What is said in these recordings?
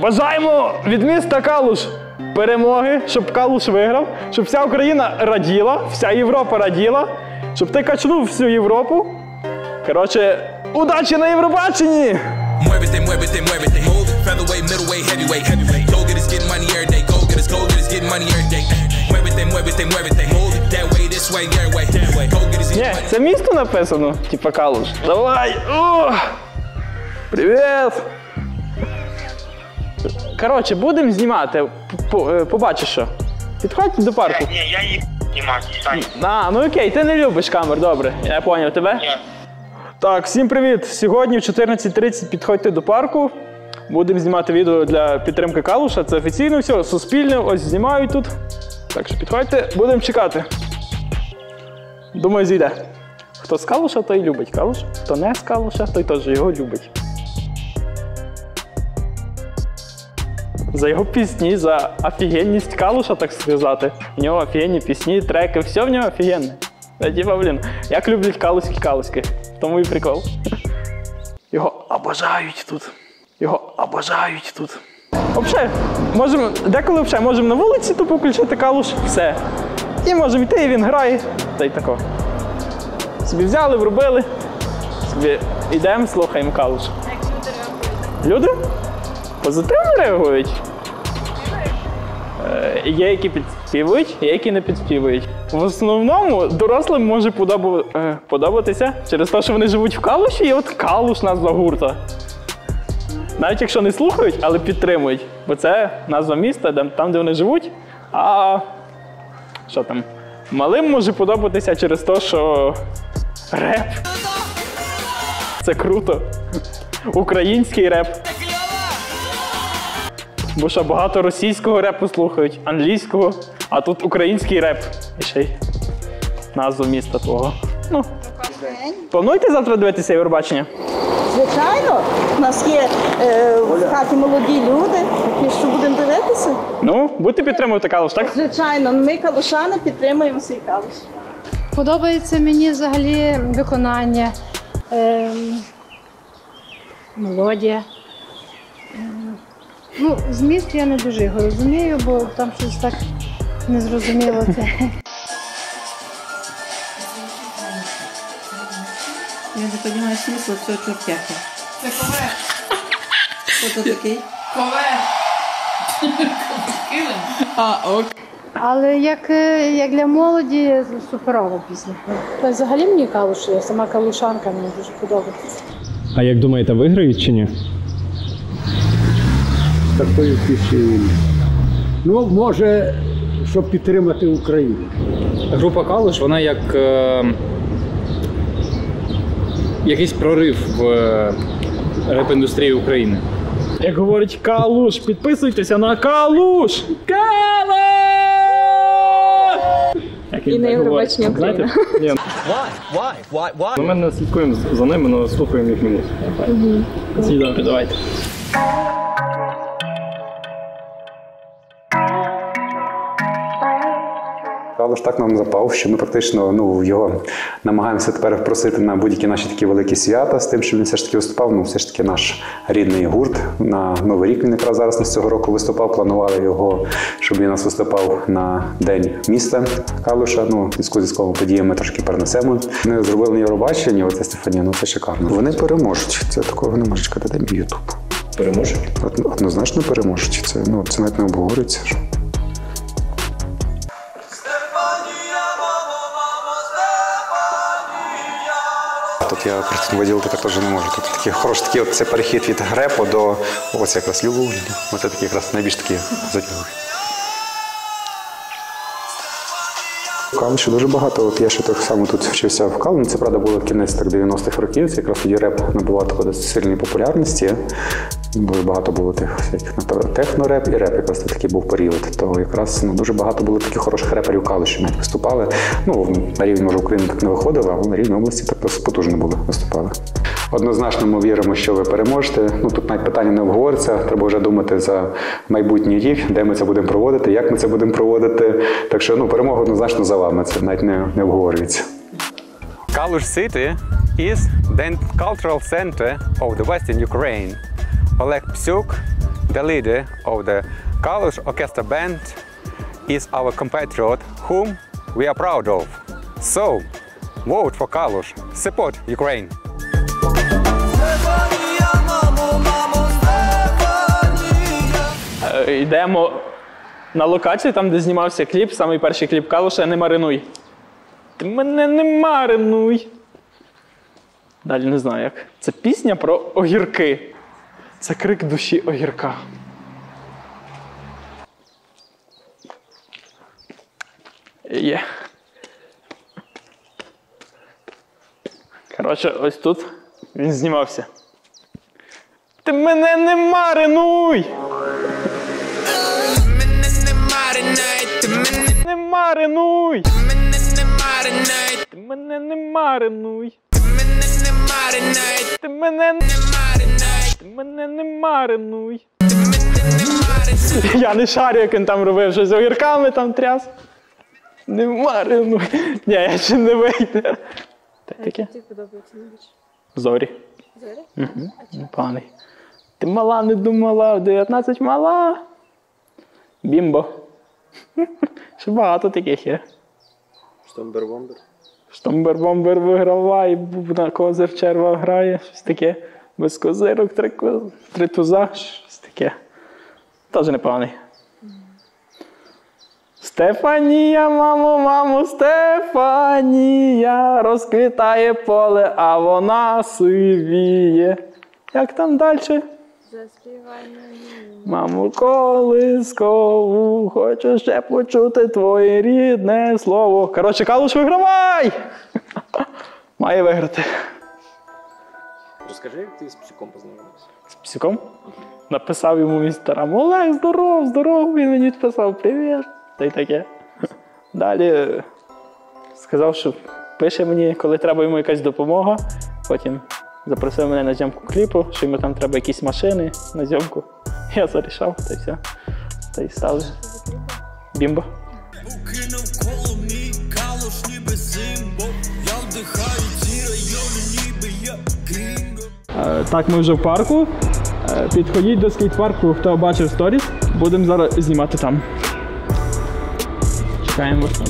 Бажаємо від міста Калуш перемоги, щоб Калуш виграв, щоб вся Україна раділа, вся Європа раділа, щоб ти качнув всю Європу. Коротше, удачі на Євробаченні! Ні, це місто написано, типа Калуш. Давай! Привіт! Коротше, будемо знімати, побачиш що. Підходь до парку. Ні, я їх знімаю, Сань. А, ну окей, ти не любиш камер, добре. Я поняв тебе. Так, всім привіт. Сьогодні в 14:30 підходьте до парку. Будемо знімати відео для підтримки Калуша. Це офіційно все, суспільне, ось знімають тут. Так що підходьте, будемо чекати. Думаю, зійде. Хто з Калуша, той любить Калуш. Хто не з Калуша, той теж його любить. За його пісні, за офігенність Калуша, так сказати. В нього офігенні пісні, треки, все в нього офігенне. Типа, блін, як люблять калуськи. Тому і прикол. Його обожають тут. Його обожають тут. Взагалі, можемо, деколи взагалі можемо на вулиці тупо включити Калуш, все. І можемо йти, і він грає, та й тако. Собі взяли, врубили, собі йдемо, слухаємо Калуш. А як люди реагують? Люди? Позитивно реагують? Є, які підспівують, є, які не підспівують. В основному дорослим може подобатися через те, що вони живуть в Калуші, і от Калуш назва гурта. Навіть якщо не слухають, але підтримують, бо це назва міста, там, де вони живуть. А що там? Малим може подобатися через те, що реп. Це круто. Український реп. Бо що багато російського репу слухають, англійського, а тут український реп. І ще й назву міста твого. Ну, плануєте завтра дивитися Євробачення? Звичайно, у нас є в хаті молоді люди, ми що будемо дивитися. Ну, будете підтримувати Калуш, так? Звичайно, ми, калушани, підтримуємо свій Калуш. Подобається мені взагалі виконання, мелодія. Ну, зміст я не дуже його розумію, бо там щось так незрозуміло це. Я не розумію смисл цього чортяка. Це ковер. Хто це такий? Ковер. Ковер. Але як для молоді, суперова пісня. Та взагалі мені Калуш, я сама калушанка, мені дуже подобається. А як думаєте, виграють чи ні? Такою піснею. Ну, може, щоб підтримати Україну. Група Калуш, вона як якийсь прорив в реп-індустрії України. Як говорить Калуш, підписуйтеся на Калуш! Калуш! І на Євробачення Україна. Ми не слідкуємо за ними, але слухаємо їх музику. Слідуйте, давайте. Калуш так нам запав, що ми практично його намагаємося тепер впросити на будь-які наші такі великі свята з тим, що він все ж таки виступав. Ну, все ж таки наш рідний гурт. На Новий рік він якраз зараз з цього року виступав. Планували його, щоб він нас виступав на День міста Калуша. Ну, зв'язку з військовими подіями трошки перенесемо. Вони зробили на Євробаченні, оце Стефанія, ну це шикарно. Вони переможуть. Це такого не може чекати, де мій Ютуб. Переможуть? Однозначно переможуть. Це навіть не обговорюється. Я виділити так теж не можу. Тут такий хороший такий, це перехід від репу до ось якраз любові. Оце такі якраз найбільш такі затягли. В Калуші дуже багато. От я ще так само тут вчився в Калуші. Це, правда, було кінець 90-х років. Це якраз тоді реп набував такої сильної популярності. Дуже багато було тих техно-реп і реп, якраз такий був період. То якраз дуже багато було таких хороших реперів Калуші, навіть виступали. Ну, на рівні, може, України так не виходило, але на рівні області так потужно було виступали. Однозначно ми віримо, що ви переможете. Ну, тут навіть питання не обговориться, треба вже думати за майбутній рік, де ми це будемо проводити, як ми це будемо проводити. Так що, перемога однозначно за вами, це навіть не обговорюється. Калуш City is the cultural center of the Western Ukraine. Олег Псюк The leader of the Kalush Orchestra band is our compatriot, whom we are proud of. So, vote for Kalush, support Ukraine! Йдемо на локацію, там, де знімався кліп, самий перший кліп Калуша «Не маринуй». Ти мене не маринуй. Далі не знаю як. Це пісня про огірки. Це крик душі огірка. Є. Коротше, ось тут він знімався. Ти мене не маринуй! Не маринуй! Ти мене не маринуй! Ти мене не маринуй! Ти мене не маринуй! Я не шарю, як він там робив, щось з огірками там тряс. Не маринуй! Ні, я ще не вийде. Таке? Тобі подобається найбільше? Зорі. Зорі? Непоганий. Ти мала, не думала, в 19 мала. Бімбо. Ще багато таких є. Штомбер-бомбер. Штомбер-бомбер виграва і на козир черва грає. Щось таке. Без козирок, три туза. Щось таке. Теж непоганий. Стефанія, мамо, мамо, Стефанія, розквітає поле, а вона сивіє. Як там далі? Заспівай мені. Маму колискову, хочу ще почути твоє рідне слово. Коротше, Калуш, вигравай! Має виграти. Розкажи, як ти з Псюком познайомився? З Псюком? Написав йому в Інстаграм: Олег, здоров, здоров. Він мені відписав: привіт. Та й таке. Далі сказав, що пише мені, коли треба йому якась допомога. Потім запросив мене на зйомку кліпу, що йому там треба якісь машини на зйомку. Я зарішав, та й все. Та й став. Бімбо. Так, ми вже в парку. Підходіть до скейт-парку, хто бачив сторіс. Будемо зараз знімати там. Чекаємо там.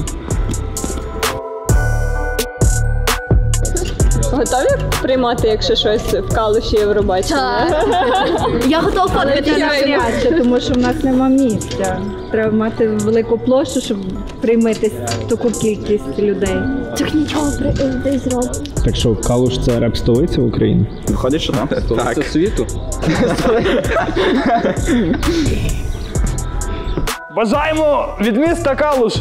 Готові приймати, якщо щось в Калуші Євробачення? Я готова фоткати. Тому що в нас нема місця. Треба мати велику площу, щоб приймати таку кількість людей. Так нічого десь зробити. Так що Калуш — це реп-столиця України? Виходить, що там? Столиця світу. Бажаємо від міста Калуш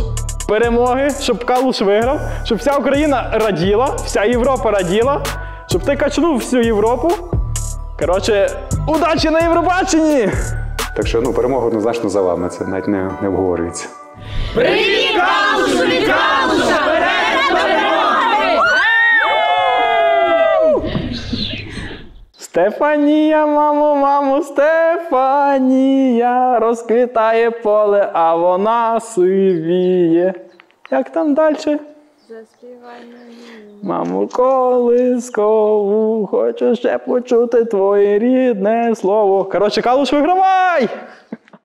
перемоги, щоб Калуш виграв, щоб вся Україна раділа, вся Європа раділа, щоб ти качнув всю Європу. Коротше, удачі на Євробаченні! Так що, перемога однозначно за вами, це навіть не обговорюється. Привіт, Калуш! Привіт, Калуш! Стефанія, мамо, мамо, Стефанія, розквітає поле, а вона сивіє. Як там далі? Заспівай мені. Маму колискову, хочу ще почути твоє рідне слово. Коротше, Калуш, вигравай!